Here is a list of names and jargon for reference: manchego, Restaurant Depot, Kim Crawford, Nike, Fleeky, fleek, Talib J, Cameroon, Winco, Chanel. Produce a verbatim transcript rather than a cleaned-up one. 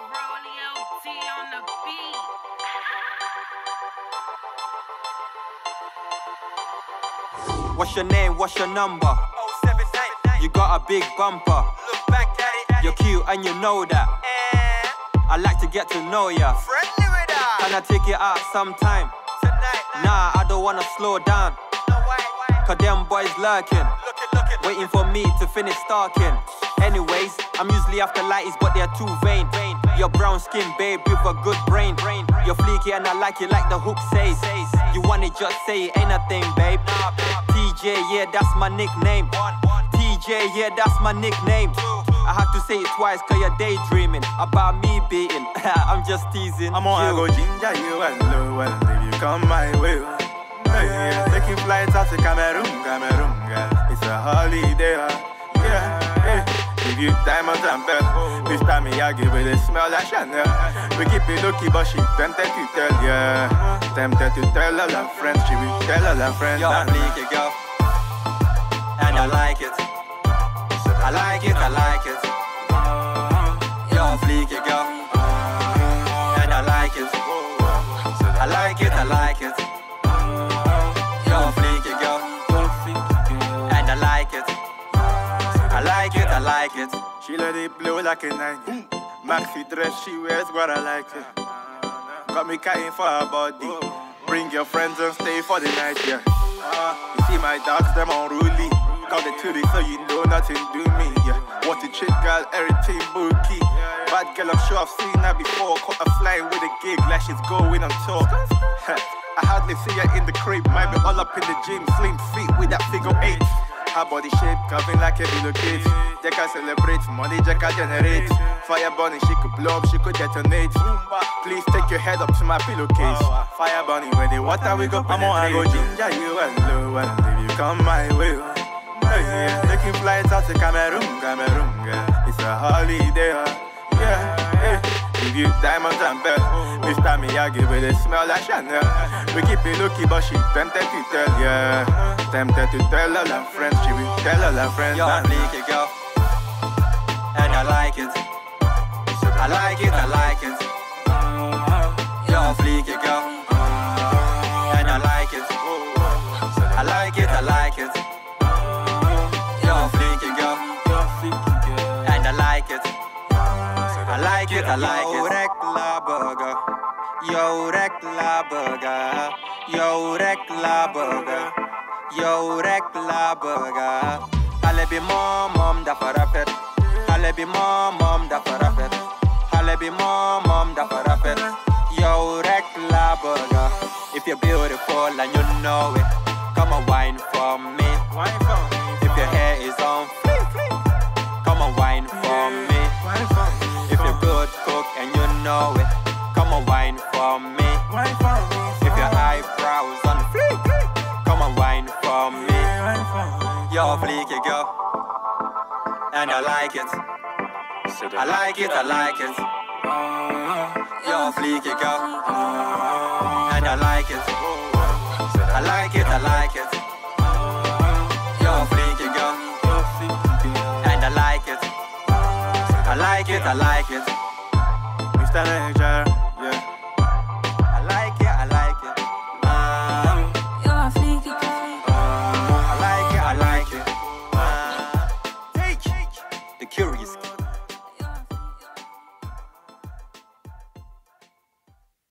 Rolly O T on the beat. What's your name? What's your number? You got a big bumper. Look back at it, at you're cute and you know that. And I like to get to know ya. Friendly with us. Can I take you out sometime? Tonight, nah, I don't wanna slow down. No, why, why? Cause them boys lurking. Looking, looking. Waiting for me to finish stalking. Anyways, I'm usually after lighties, but they're too vain. Your brown skin, babe, with a good brain. You're fleeky and I like it like the hook says. You want it, just say it, ain't a thing, babe. T J, yeah, that's my nickname. T J, yeah, that's my nickname. I had to say it twice, cause you're daydreaming about me beating. I'm just teasing. I'm on, I go ginger you and low, and if you come my way. Yeah, taking flights out to Cameroon, Cameroon, girl. It's a holiday, yeah, yeah. Give you diamonds and bells. This time I give it a smell like Chanel. We keep it lucky, but she tempted to tell, yeah. Tempted to tell all her friends, she will tell all her friends. You're a bleaky girl, and I like it. I like it, I like it. You're a bleaky girl, and I like it. I like it, I like it. You're a bleaky girl, and I like it. I like it, I like it. She let it blow like a Nike. Maxi dress, she wears what I like it. Got me cutting for her body. Bring your friends and stay for the night, yeah. You see my dogs, them unruly. Got the tootie, so you know nothing do me, yeah. What a chick girl, everything bookie. Bad girl, I'm sure I've seen her before. Caught her flying with a gig like she's going on tour. I hardly see her in the crib. Might be all up in the gym, slim feet with that figure eight. Her body shape, curving like a little kid. They can celebrate, money they can generate. Fire bunny, she could blow up, she could detonate. Please take your head up to my pillowcase. Fire bunny, when the water we go penetrate. I go ginger you and low, and if you come my way. Yeah, taking flights out to Cameroon, Cameroon, girl. It's a holiday, yeah, yeah. Give you diamonds and bells. This time I give it a smell like Chanel. We keep it lucky, but she tempted to tell, yeah. Tempted to tell all her friends, she will tell all her friends. You're a bleaky girl, and I like it. I like it, I like it. You're a bleaky girl, and I like it. I like it, I like it. You're a bleaky girl, and I like it. I like it, I like it. Yo rek la burger, yo rek la burger, yo rek la burger, yo rek la burger. Halle be mom mom da farapet, halle be mom mom da farapet, halle be mom mom da farapet. Yo rek la burger. If you're beautiful and you know it, come and wine for me. If your hair is on fleek, come and wine for me. Cook and you know it, come and wine for me. If your eyebrows on fleek, come and wine for me. You're a fleeky girl, and I like it. I like it, I like it. You're a fleeky girl, and I like it. I like it, I like it. You're a fleeky girl, and I like it. I like it, I like it. Mister Nature.